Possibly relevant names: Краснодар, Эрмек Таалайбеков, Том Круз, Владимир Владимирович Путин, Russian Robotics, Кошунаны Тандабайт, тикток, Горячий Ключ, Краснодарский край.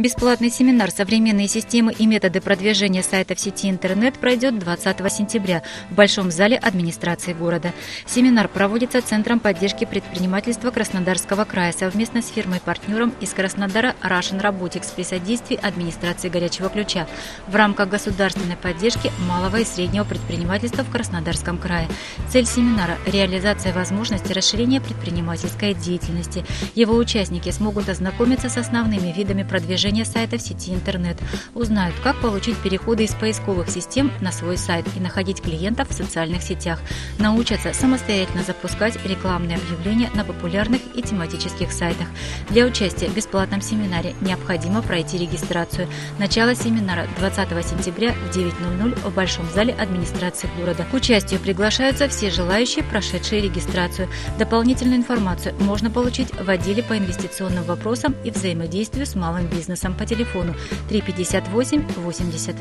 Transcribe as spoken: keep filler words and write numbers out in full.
Бесплатный семинар «Современные системы и методы продвижения сайта в сети интернет» пройдет двадцатого сентября в Большом зале администрации города. Семинар проводится Центром поддержки предпринимательства Краснодарского края совместно с фирмой-партнером из Краснодара Russian Robotics при содействии администрации «Горячего ключа» в рамках государственной поддержки малого и среднего предпринимательства в Краснодарском крае. Цель семинара – реализация возможностей расширения предпринимательской деятельности. Его участники смогут ознакомиться с основными видами продвижения сайта в сети интернет, узнают, как получить переходы из поисковых систем на свой сайт и находить клиентов в социальных сетях, научатся самостоятельно запускать рекламные объявления на популярных и тематических сайтах. Для участия в бесплатном семинаре необходимо пройти регистрацию. Начало семинара двадцатого сентября в девять ноль ноль в Большом зале администрации города. К участию приглашаются все желающие, прошедшие регистрацию. Дополнительную информацию можно получить в отделе по инвестиционным вопросам и взаимодействию с малым бизнесом по телефону три пятьдесят восемь восемьдесят.